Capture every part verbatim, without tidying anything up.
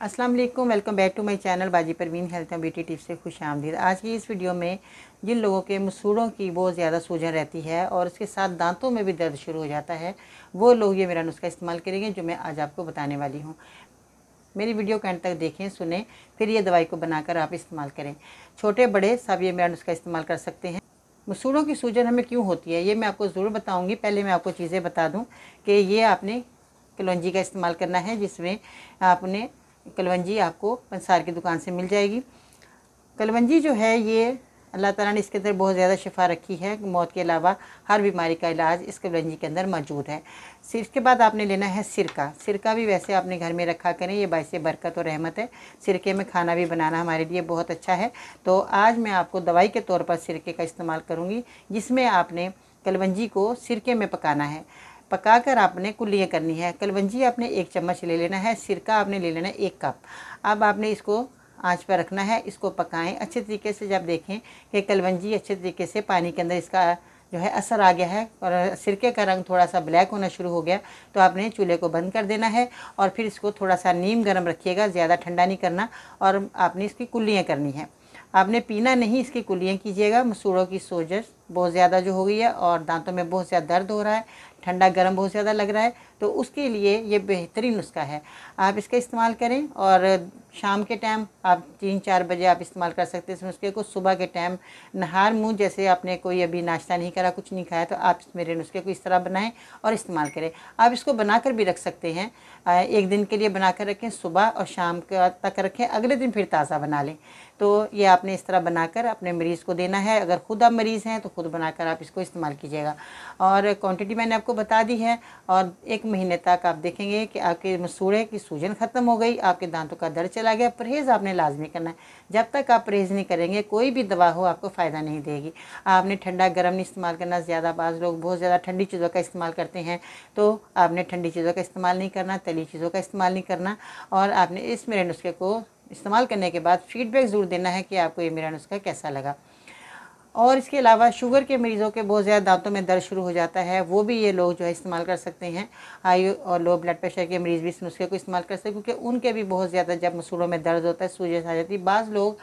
अस्सलाम वालेकुम, welcome back to my channel बाजी Parveen health and beauty tips से खुश आमदीद। आज की इस वीडियो में जिन लोगों के मसूड़ों की बहुत ज़्यादा सूजन रहती है और उसके साथ दांतों में भी दर्द शुरू हो जाता है, वो लोग ये मेरा नुस्खा इस्तेमाल करेंगे जो मैं आज आपको बताने वाली हूँ। मेरी वीडियो को एंड तक देखें, सुने, फिर ये दवाई को बनाकर आप इस्तेमाल करें। छोटे बड़े सब ये मेरा नुस्खा इस्तेमाल कर सकते हैं। मसूड़ों की सूजन हमें क्यों होती है ये मैं आपको ज़रूर बताऊँगी। पहले मैं आपको चीज़ें बता दूँ कि ये आपने कलौंजी का इस्तेमाल करना है, जिसमें आपने कलवंजी आपको पंसार की दुकान से मिल जाएगी। कलवंजी जो है ये अल्लाह ताला ने इसके अंदर बहुत ज़्यादा शिफा रखी है। मौत के अलावा हर बीमारी का इलाज इस कलवंजी के अंदर मौजूद है। इसके बाद आपने लेना है सिरका। सिरका भी वैसे आपने घर में रखा करें, ये बाइसे बरकत और रहमत है। सिरके में खाना भी बनाना हमारे लिए बहुत अच्छा है। तो आज मैं आपको दवाई के तौर पर सिरके का इस्तेमाल करूँगी, जिसमें आपने कलवंजी को सिरके में पकाना है। पकाकर आपने कुल्लियाँ करनी है। कलवंजी आपने एक चम्मच ले लेना है, सिरका आपने ले लेना है एक कप। अब आपने इसको आंच पर रखना है, इसको पकाएं अच्छे तरीके से। जब देखें कि कलवंजी अच्छे तरीके से पानी के अंदर इसका जो है असर आ गया है और सिरके का रंग थोड़ा सा ब्लैक होना शुरू हो गया, तो आपने चूल्हे को बंद कर देना है और फिर इसको थोड़ा सा नीम गर्म रखिएगा, ज़्यादा ठंडा नहीं करना। और आपने इसकी कुल्लियाँ करनी है, आपने पीना नहीं, इसकी कुलियाँ कीजिएगा। मसूड़ों की सूजन बहुत ज़्यादा जो हो गई है और दांतों में बहुत ज़्यादा दर्द हो रहा है, ठंडा गर्म बहुत ज़्यादा लग रहा है, तो उसके लिए ये बेहतरीन नुस्खा है। आप इसका इस्तेमाल करें और शाम के टाइम आप तीन चार बजे आप इस्तेमाल कर सकते हैं इस नुस्खे को। सुबह के टाइम नहार मुँह, जैसे आपने कोई अभी नाश्ता नहीं करा, कुछ नहीं खाया, तो आप मेरे नुस्खे को इस तरह बनाएँ और इस्तेमाल करें। आप इसको बना कर भी रख सकते हैं, एक दिन के लिए बना कर रखें, सुबह और शाम तक रखें, अगले दिन फिर ताज़ा बना लें। तो ये आपने इस तरह बनाकर अपने मरीज़ को देना है। अगर ख़ुद आप मरीज़ हैं तो ख़ुद बनाकर आप इसको इस्तेमाल कीजिएगा। और क्वांटिटी मैंने आपको बता दी है और एक महीने तक आप देखेंगे कि आपके मसूड़े की सूजन ख़त्म हो गई, आपके दांतों का दर्द चला गया। परहेज़ आपने लाजमी करना है। जब तक आप परहेज़ नहीं करेंगे कोई भी दवा हो आपको फ़ायदा नहीं देगी। आपने ठंडा गर्म नहीं इस्तेमाल करना ज़्यादा। बाज़ लोग बहुत ज़्यादा ठंडी चीज़ों का इस्तेमाल करते हैं, तो आपने ठंडी चीज़ों का इस्तेमाल नहीं करना, तली चीज़ों का इस्तेमाल नहीं करना। और आपने इस मेरे नुस्खे को इस्तेमाल करने के बाद फ़ीडबैक ज़रूर देना है कि आपको ये मेरा नुस्खा कैसा लगा। और इसके अलावा शुगर के मरीज़ों के बहुत ज़्यादा दांतों में दर्द शुरू हो जाता है, वो भी ये लोग जो है इस्तेमाल कर सकते हैं। हाई और लो ब्लड प्रेशर के मरीज़ भी इस नुस्खे को इस्तेमाल कर सकते हैं, क्योंकि उनके भी बहुत ज़्यादा जब मसूड़ों में दर्द होता है, सूजन आ जाती है। बाज़ लोग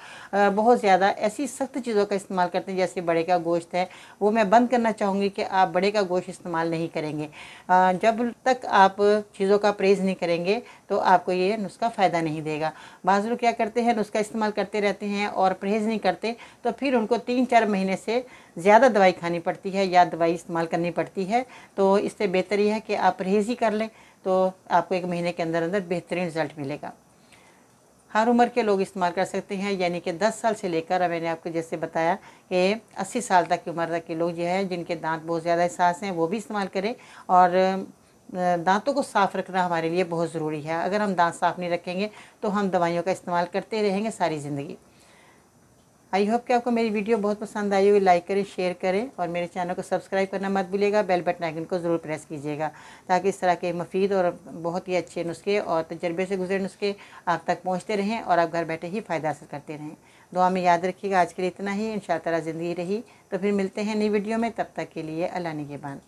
बहुत ज़्यादा ऐसी सख्त चीज़ों का इस्तेमाल करते हैं, जैसे बड़े का गोश्त है। वो मैं बंद करना चाहूँगी कि आप बड़े का गोश्त इस्तेमाल नहीं करेंगे। जब तक आप चीज़ों का परहेज़ नहीं करेंगे तो आपको ये नुस्खा फ़ायदा नहीं देगा। बाज़ लोग क्या करते हैं, नुस्खा इस्तेमाल करते रहते हैं और परहेज़ नहीं करते, तो फिर उनको तीन चार महीने से ज़्यादा दवाई खानी पड़ती है या दवाई इस्तेमाल करनी पड़ती है। तो इससे बेहतर यह है कि आप परहेज़ ही कर लें, तो आपको एक महीने के अंदर अंदर बेहतरीन रिजल्ट मिलेगा। हर उम्र के लोग इस्तेमाल कर सकते हैं, यानी कि दस साल से लेकर, मैंने आपको जैसे बताया कि अस्सी साल तक की उम्र तक के लोग जो है जिनके दांत बहुत ज़्यादा एहसास हैं वो भी इस्तेमाल करें। और दांतों को साफ़ रखना हमारे लिए बहुत ज़रूरी है। अगर हम दांत साफ़ नहीं रखेंगे तो हम दवाइयों का इस्तेमाल करते रहेंगे सारी ज़िंदगी। आई होप कि आपको मेरी वीडियो बहुत पसंद आई होगी। लाइक करें, शेयर करें और मेरे चैनल को सब्सक्राइब करना मत भूलिएगा। बेल बटन आइकन को ज़रूर प्रेस कीजिएगा, ताकि इस तरह के मुफीद और बहुत ही अच्छे नुस्खे और तजर्बे से गुजरे नुस्खे आप तक पहुंचते रहें और आप घर बैठे ही फ़ायदा हासिल करते रहें। दुआ में याद रखिएगा। आज के लिए इतना ही। इंशाअल्लाह ज़िंदगी रही तो फिर मिलते हैं नई वीडियो में। तब तक के लिए अल्लाह निगहबान।